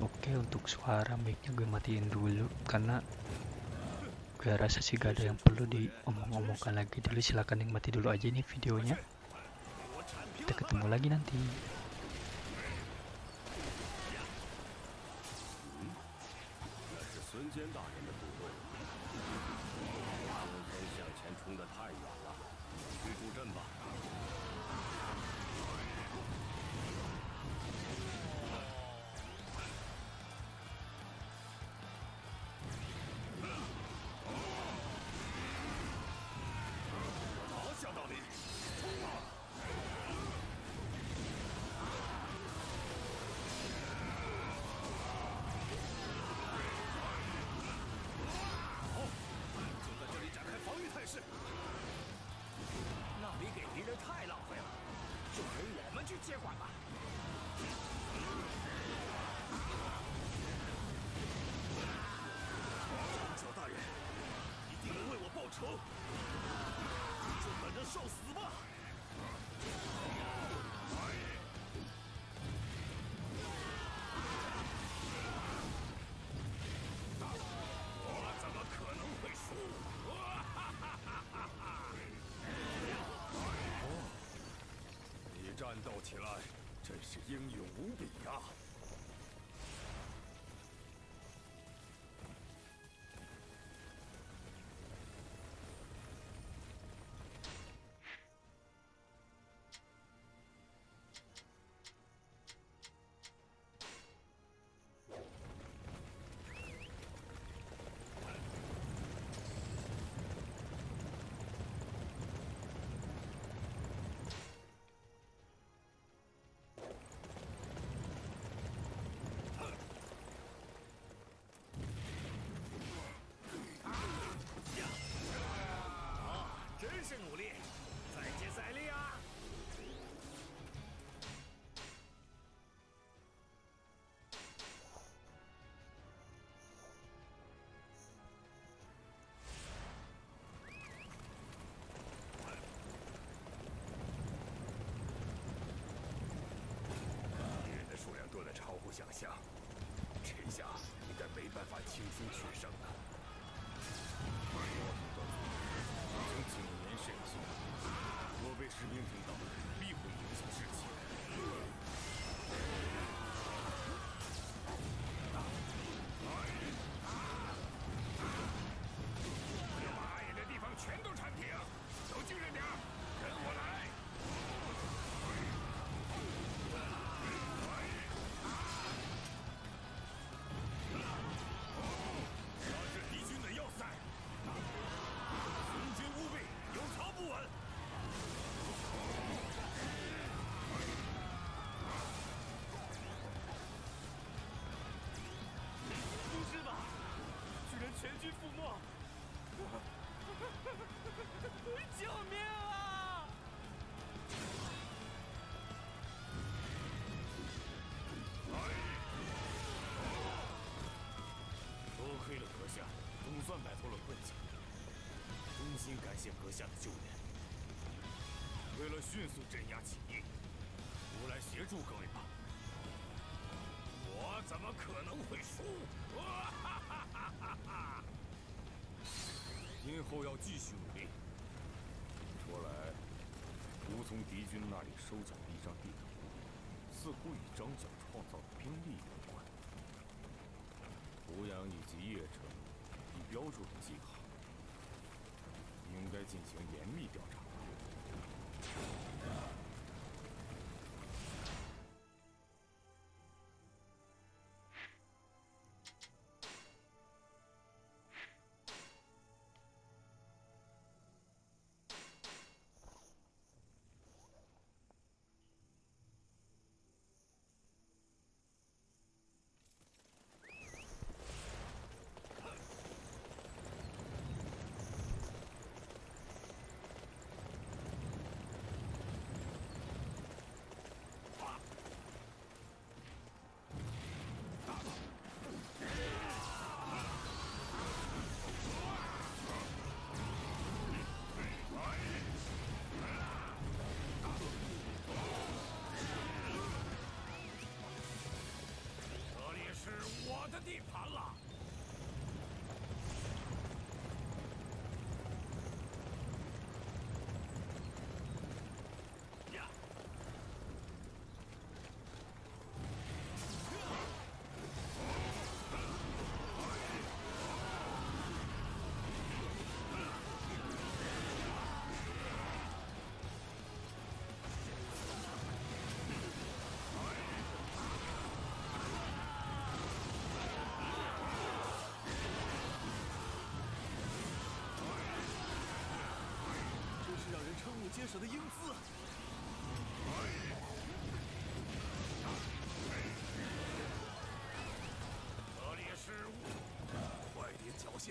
Oke, untuk suara mic-nya gue matiin dulu karena gue rasa sih gak ada yang perlu diomong-omongkan lagi. Dulu silahkan nikmati dulu aja ini videonya, kita ketemu lagi nanti. 接管吧。小大人一定能为我报仇，就等着受死吧！我怎么可能会输？哦，你战斗起来真是英勇无比啊！想象，这下应该没办法轻轻取胜了。我曾谨言慎行，我被士兵听到，必会影响士气。马眼的地方全都铲平，都精神点，跟我来！ 要塞，人间污秽，有条不紊。不知吧，居然全军覆没！救命啊！多亏了阁下。 总算摆脱了困境，衷心感谢阁下的救援。为了迅速镇压起义，我来协助各位吧。我怎么可能会输？今后要继续努力。说来，吾从敌军那里收缴了一张地图，似乎与张角创造的兵力有关。胡杨以及邺城。 已标注了记号，应该进行严密调查。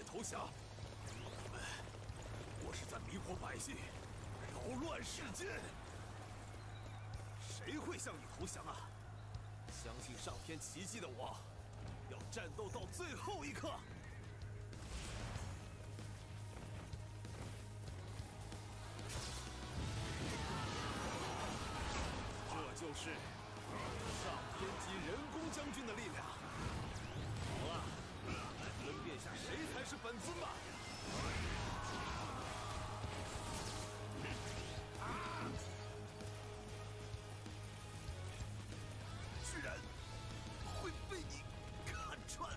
投降！我是在迷惑百姓，扰乱世间。谁会向你投降啊！相信上天奇迹的我，要战斗到最后一刻。 就是上天级人工将军的力量。好了，来分辨一下谁才是本尊吧。居然会被你看穿，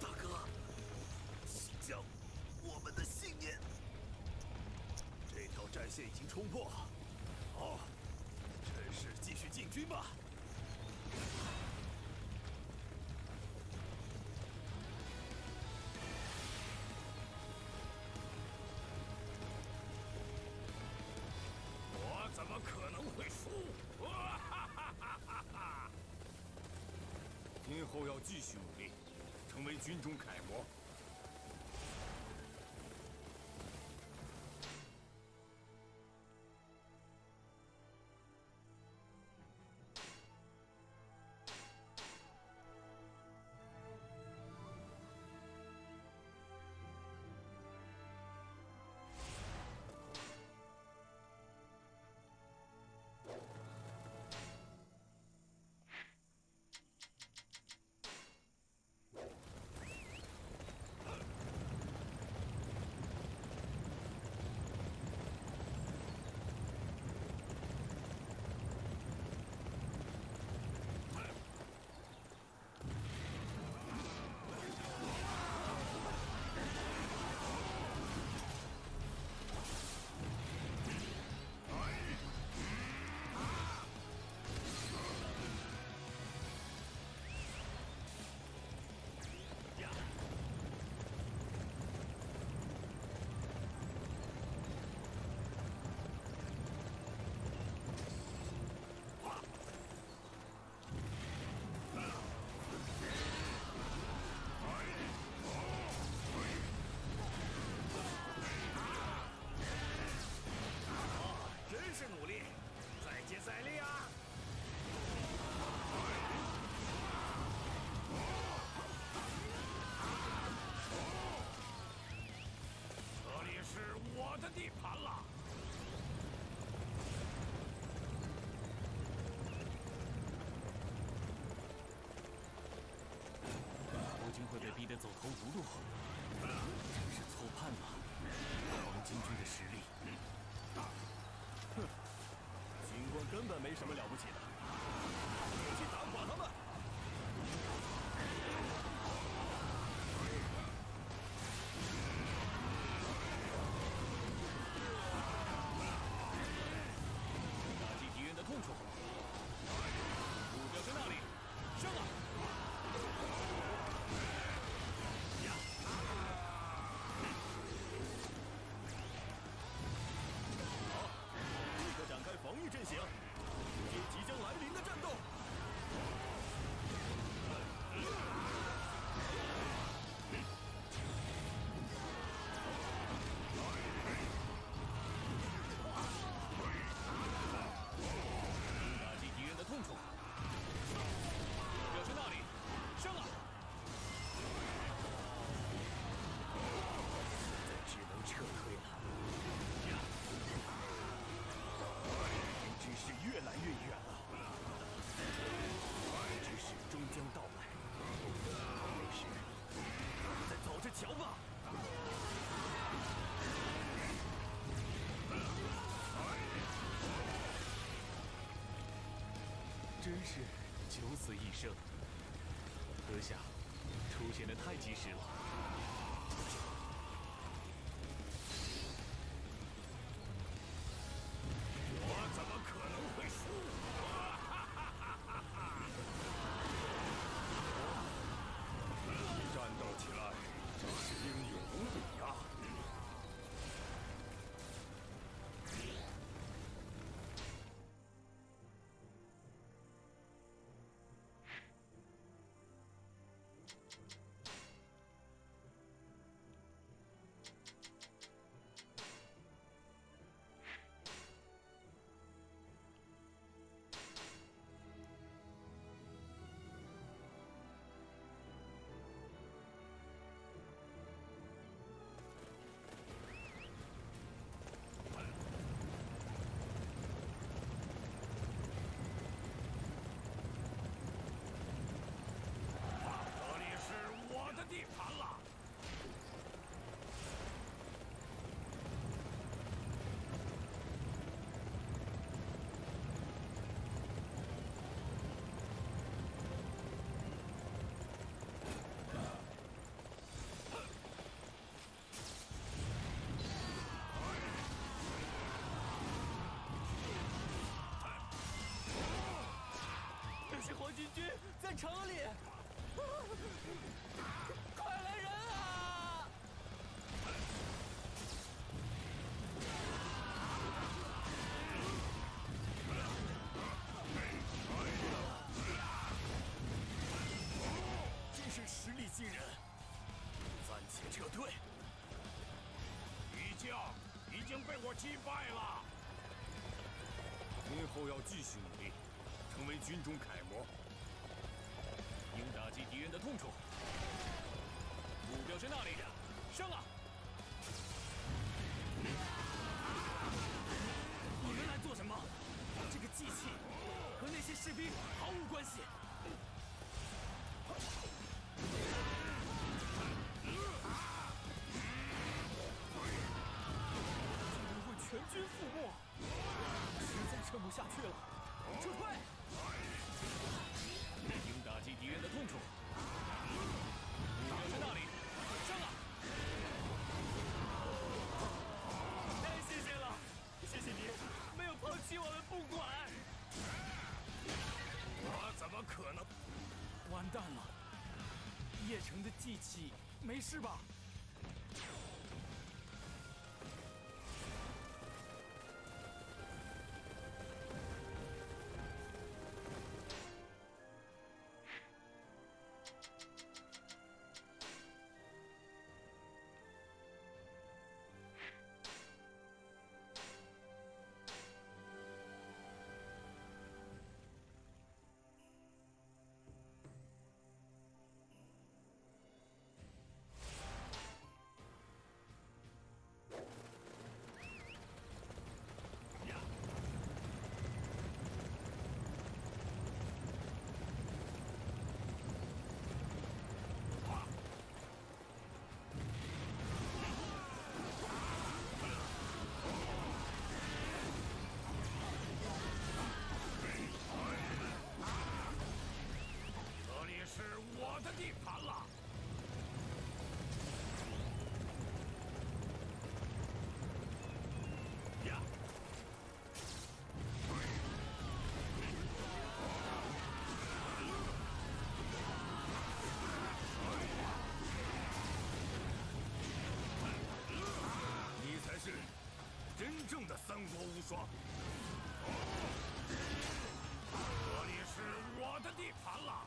大哥，请将我们的信念。这条战线已经冲破，好。 趁势继续进军吧！我怎么可能会输？哈哈哈哈哈！今后要继续努力，成为军中楷模。 走投无路，真是错判了。我们金军的实力，哼，军官根本没什么了不起的，我去打垮他们！打击敌人的痛处，目标在那里，上啊！ 展开防御阵型，迎接即将来临的战斗。打击敌人的痛处，目标是那里，上啊！现在只能撤退了。 真是越来越远了，之时终将到来。那时，咱们再走着瞧吧。真是九死一生，阁下出现的太及时了。 怎么可能会输？战斗起来真是英勇无比啊！在城里，快来人啊！真是实力惊人，暂且撤退。已经被我击败了，今后要继续努力，成为军中楷模。 应打击敌人的痛处，目标是那里，上啊！你们来做什么？这个祭器和那些士兵毫无关系。竟然会全军覆没，实在撑不下去了，撤退！ 应打击敌人的痛处，目标在那里，上啊！太谢谢了，谢谢你没有抛弃我们不管。我怎么可能？完蛋了！邺城的祭器没事吧？三国无双，这里是我的地盘了。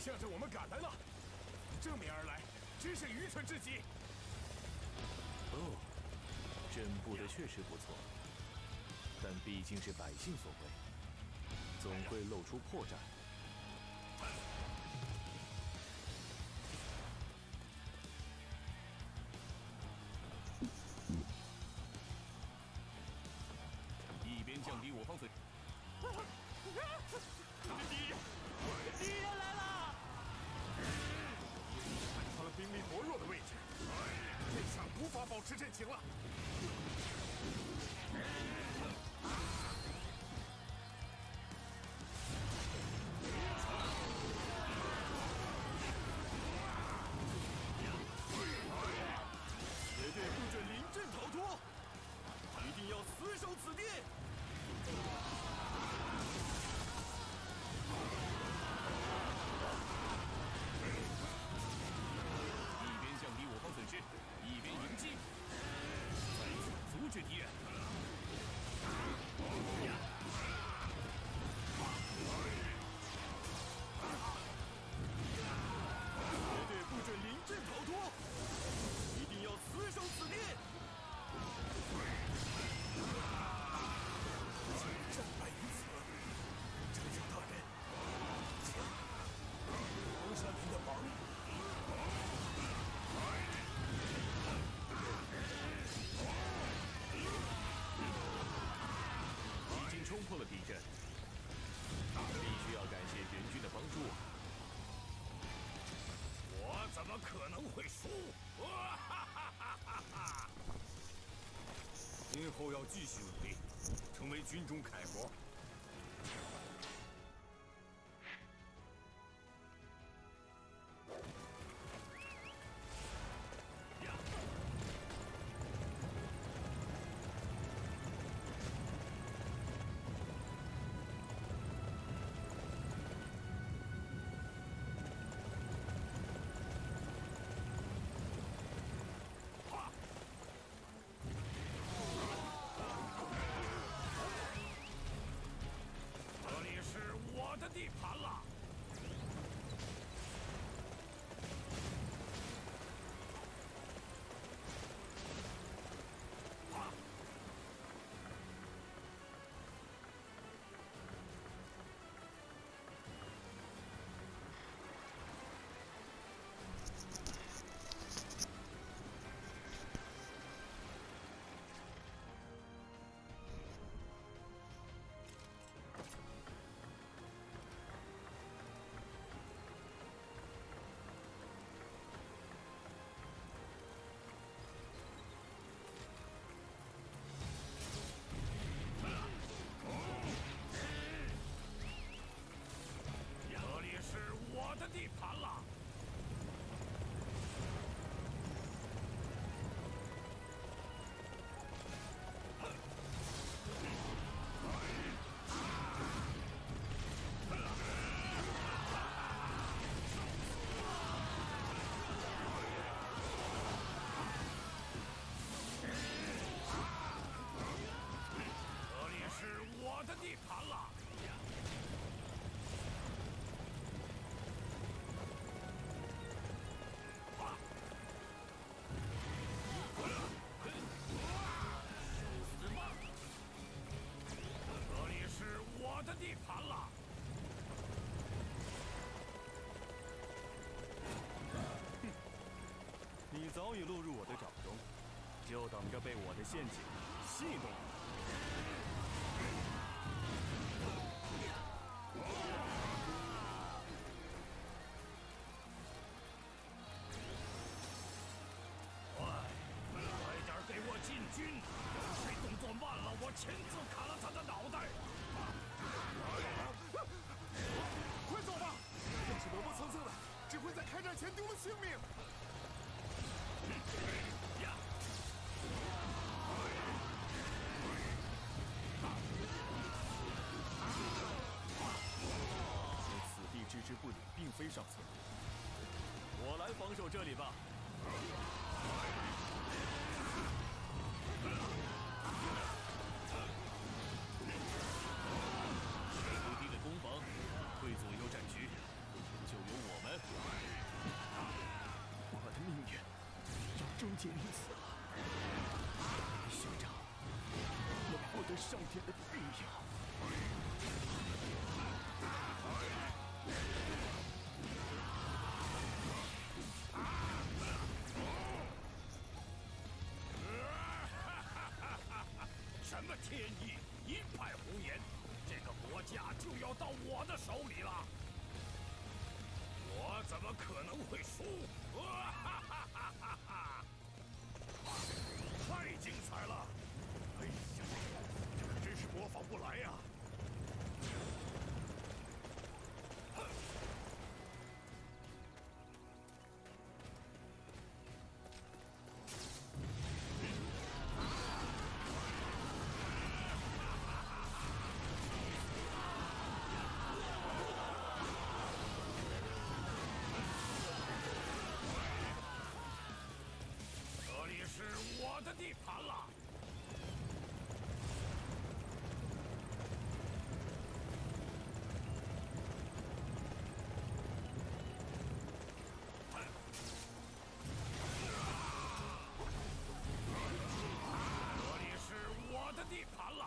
向着我们赶来了，你正面而来，真是愚蠢至极。哦，朕布的确实不错，但毕竟是百姓所为，总会露出破绽。一边降低我方水。 敌人来了！看到了兵力薄弱的位置，这下无法保持阵型了。绝对不准临阵逃脱，一定要死守此地。 损失，一边迎击，再次阻止敌人。绝对不准临阵逃脱，一定要死守此地。战败于此，丞相大人，黄山林的王。 已经冲破了敌阵，必须要感谢援军的帮助。我怎么可能会输？哈哈哈哈哈！今后要继续努力，成为军中楷模。 早已落入我的掌中，就等着被我的陷阱戏弄。快点给我进军！要是动作慢了，我亲自砍了他的脑袋！快走吧！要是磨磨蹭蹭的，只会在开战前丢了性命。 此地置之不理，并非上策。我来防守这里吧。敌的攻防会左右战局，就由我。界已死了。兄长，我获得上天的庇佑。什么天意，一派胡言！这个国家就要到我的手里了。 我怎么可能会输？哈哈哈哈哈！太精彩了！哎呀，这可真是模仿不来呀！哼！地盘了，这里是我的地盘了。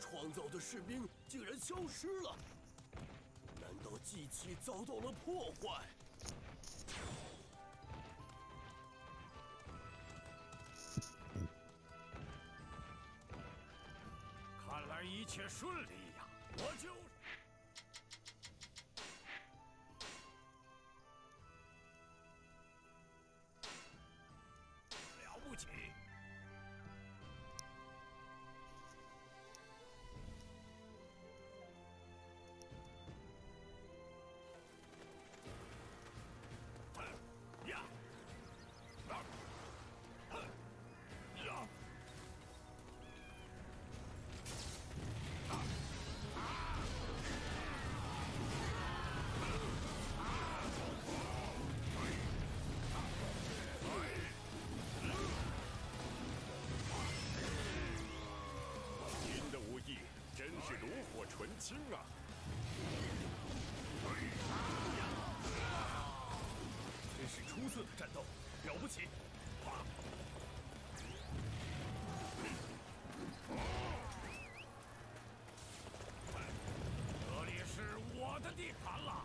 创造的士兵竟然消失了，难道机器遭到了破坏？看来一切顺利呀！我就了不起。 亲啊！真是出色的战斗，了不起！这里是我的地盘了。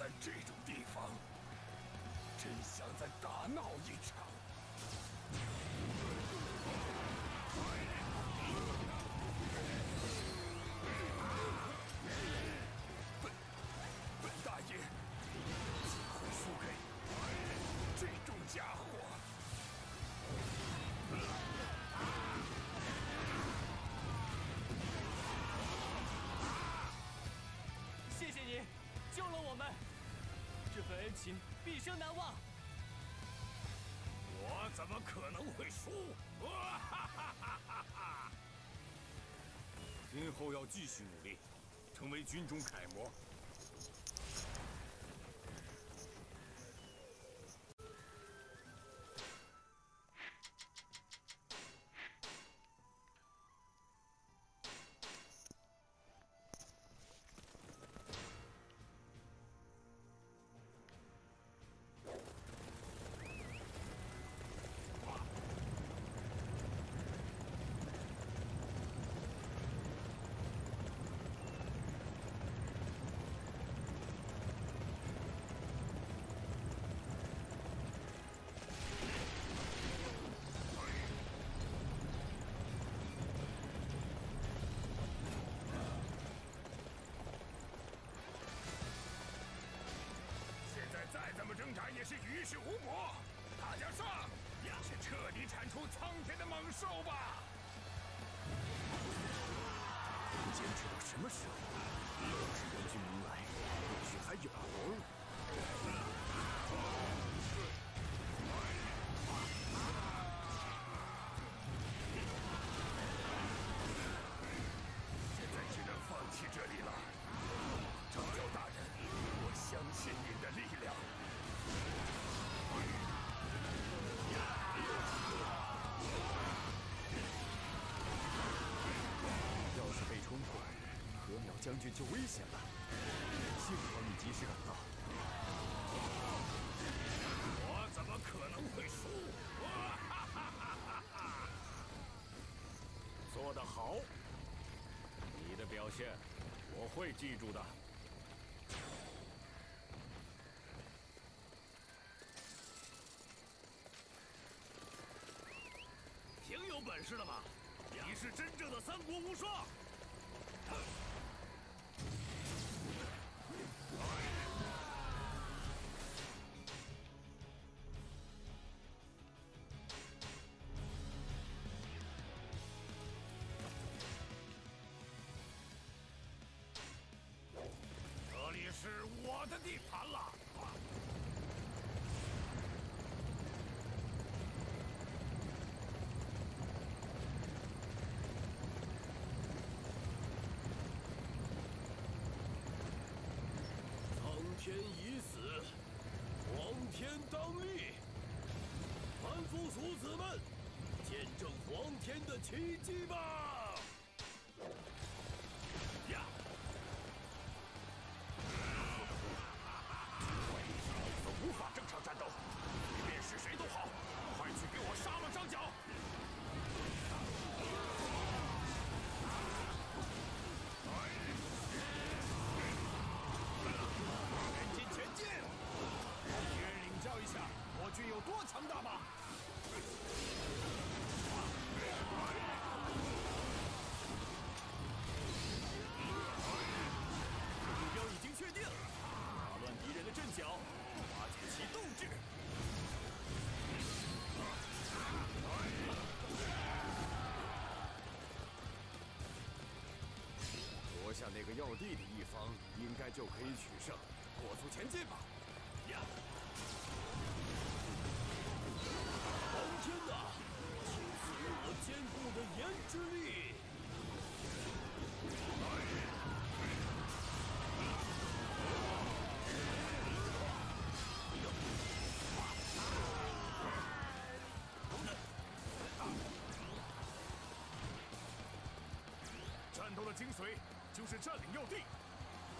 在这种地方。想再大闹一场。本大爷岂会输给这种家伙？谢谢你救了我们。 这份恩情毕生难忘。我怎么可能会输？哇哈哈哈哈哈！今后要继续努力，成为军中楷模。也是于事无补，大家上，去彻底铲除苍天的猛兽吧！坚持到什么时候？要是人君能来，也许还有活路。 放弃这里了，张教大人，我相信您的力量。要是被冲破，何淼将军就危险了。幸好你及时赶到。我怎么可能会输？哇哈哈哈哈！做得好。 你的表现，我会记住的。挺有本事的嘛！你是真正的三国无双。是我的地盘了。苍天已死，皇天当立。凡夫俗子们，见证皇天的奇迹吧！ 无法正常战斗，你便是谁都好，快去给我杀了张角！赶紧前进！敌人领教一下我军有多强大吧！目标已经确定，打乱敌人的阵脚。 发掘其斗志。夺下那个要地的一方，应该就可以取胜。火速前进吧！皇天啊，请赐予我坚固的炎之力！战斗的精髓就是占领要地，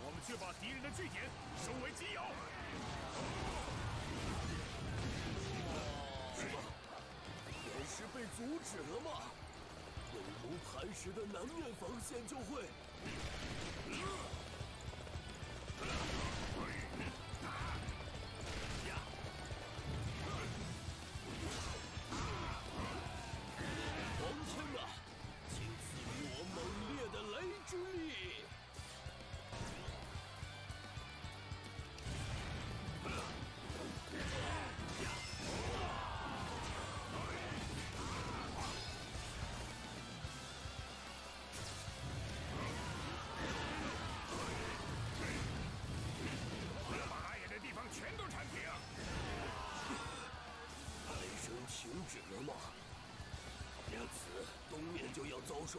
我们却把敌人的据点收为己有。岩石被阻止了吗？有如磐石的南面防线就会。打击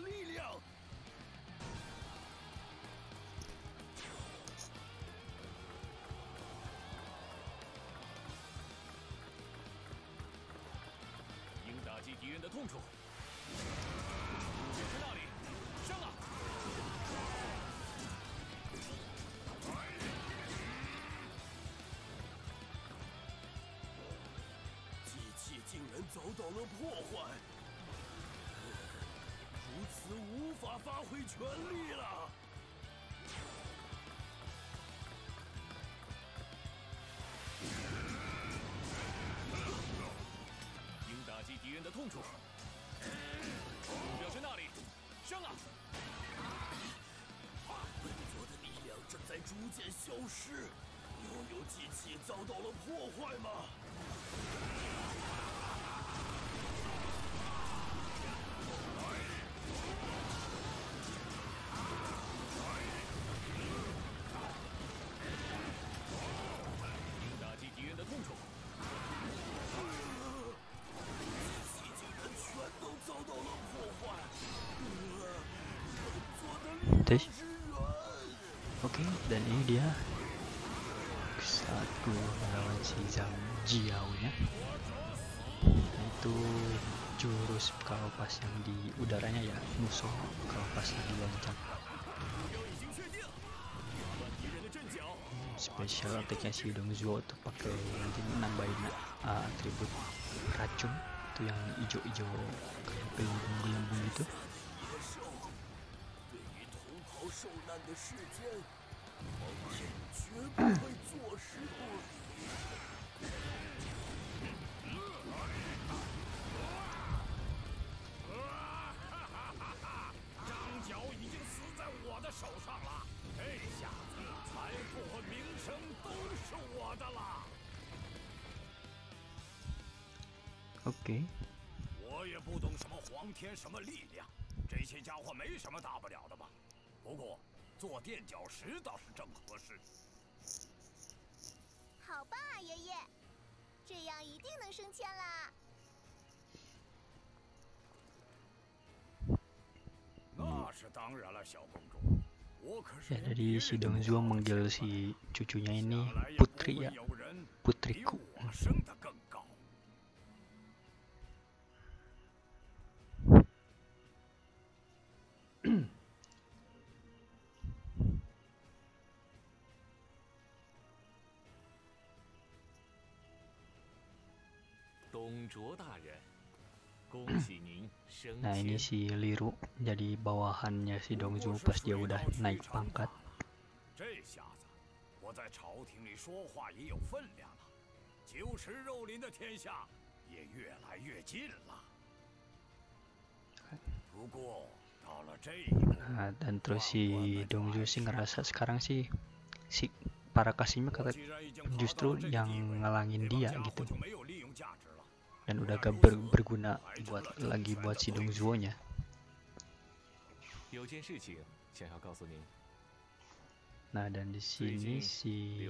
人的痛处。 打击敌人的痛处。 Oke, dan ini dia saat gua melawan si Zhang Jiao ya, itu jurus kalau pas yang di udaranya ya, musuh kalau pas lagi loncat. Special attack-nya si Dong Zhuo tuh pakai nanti nambahin atribut racun itu yang ijo-ijo kayak gelembung-gelembung gitu. Okay. 不过做垫脚石倒是正合适。好吧，爷爷，这样一定能升迁啦。那是当然了，小公主。我可是。Jadi si Dong Zhuo manggil si cucunya ini putri ya, putriku. Nah, ini si Liru jadi bawahannya si Dong Zhuo pas dia udah naik pangkat. Nah, dan terus si Dong Zhuo sih ngerasa sekarang sih si para kasimnya kata justru yang ngelangin dia gitu, dan udah gak berguna buat lagi buat si Dong Zhuo-nya. Nah, dan di sini si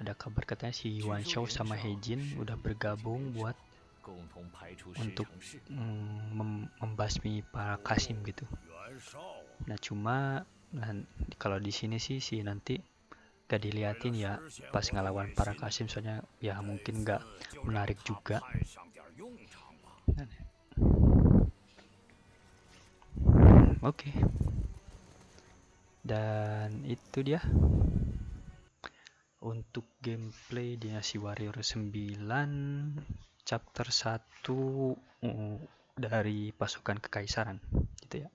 ada kabar katanya si Yuan Shao sama He Jin udah bergabung buat untuk membasmi para kasim gitu. Nah, cuma kalau di sini sih si nanti gak diliatin ya pas ngelawan para kasim, soalnya ya mungkin gak menarik juga. Oke. Dan itu dia untuk gameplay Dynasty Warriors 9 chapter 1 dari pasukan kekaisaran gitu ya.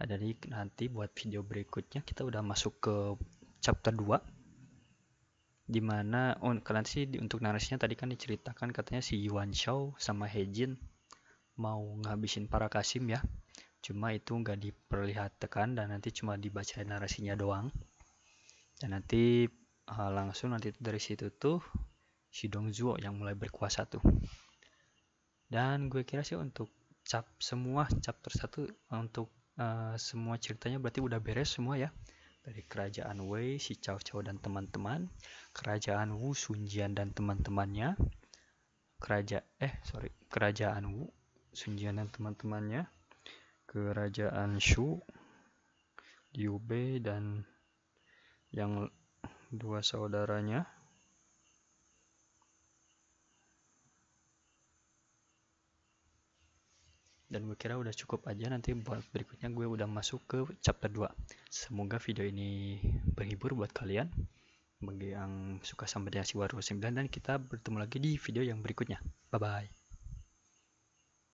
Nah, jadi nanti buat video berikutnya kita udah masuk ke chapter 2, dimana kalian sih untuk narasinya tadi kan diceritakan katanya si Yuan Shao sama He Jin mau ngabisin para kasim ya, cuma itu nggak diperlihatkan dan nanti cuma dibacain narasinya doang. Dan nanti langsung nanti dari situ tuh si Dong Zhuo yang mulai berkuasa tuh. Dan gue kira sih untuk semua chapter 1 untuk semua ceritanya berarti udah beres semua ya, dari kerajaan Wei, si Cao Cao dan teman-teman, kerajaan Wu, Sun Jian dan teman-temannya, kerajaan Wu, Sun Jian dan teman-temannya, kerajaan Shu, Liu Bei dan yang dua saudaranya, dan gue kira udah cukup aja. Nanti buat berikutnya gue udah masuk ke chapter 2. Semoga video ini berhibur buat kalian bagi yang suka sama Dynasty Warriors 9, dan kita bertemu lagi di video yang berikutnya. Bye bye.